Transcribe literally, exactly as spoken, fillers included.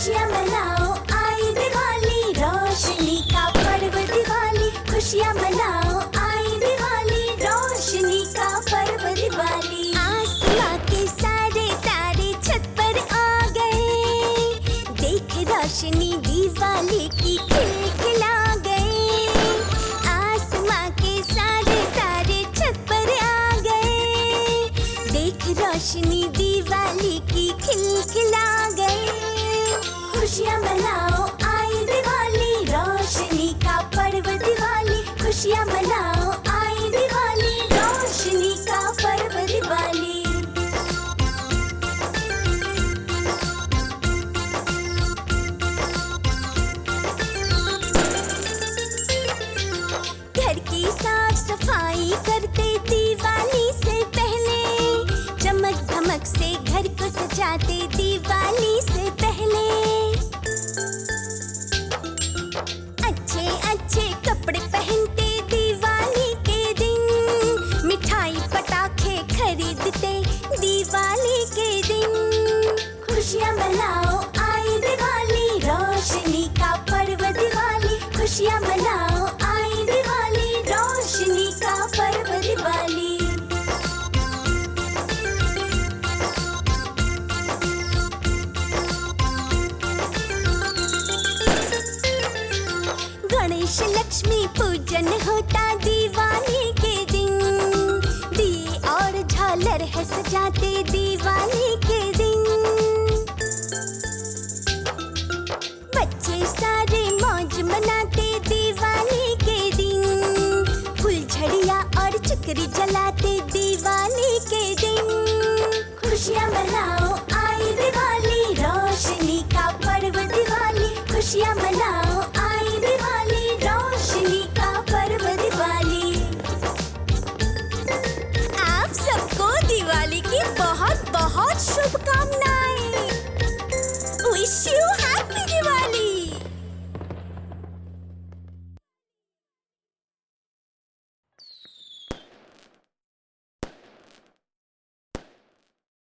खुशियाँ मनाओ आई दिवाली, रोशनी का पर्व दिवाली। खुशियाँ मनाओ आई दिवाली, रोशनी का पर्व दिवाली। आसमां के सारे तारे छत पर आ गए, देख रोशनी दिवाली की खिल खिला गए। आसमां के सारे तारे छत पर आ गए, देख रोशनी दिवाली की खिल खिला गए। खुशियाँ मनाओ आई दिवाली, रोशनी का पर्व दिवाली। खुशियाँ मनाओ आई दिवाली, रोशनी का पर्व दिवाली। घर की साफ सफाई करते दिवाली से पहले, चमक धमक से घर को सजाते दिवाली से पहले। अच्छे अच्छे कपड़े पहनते दिवाली के दिन, मिठाई पटाखे खरीदते दिवाली के दिन। खुशियाँ मनाओ आई दिवाली, रोशनी का पर्व दिवाली। खुशियाँ मनाओ आई दिवाली, रोशनी का पर्व दिवाली। लक्ष्मी पूजन होता दिवाली के दिन, दिए और झालर है सजाते दिवाली के दिन। बच्चे सारे मौज मनाते दिवाली के दिन, फुलझड़ियाँ और चकरी जलाते दिवाली के दिन। खुशियाँ मनाओ आई दिवाली, रोशनी का पर्व दिवाली। खुशियाँ मनाओ आई दिवाली, रोशनी का पर्व दिवाली। आप सबको दिवाली की बहुत बहुत शुभकामनाएं।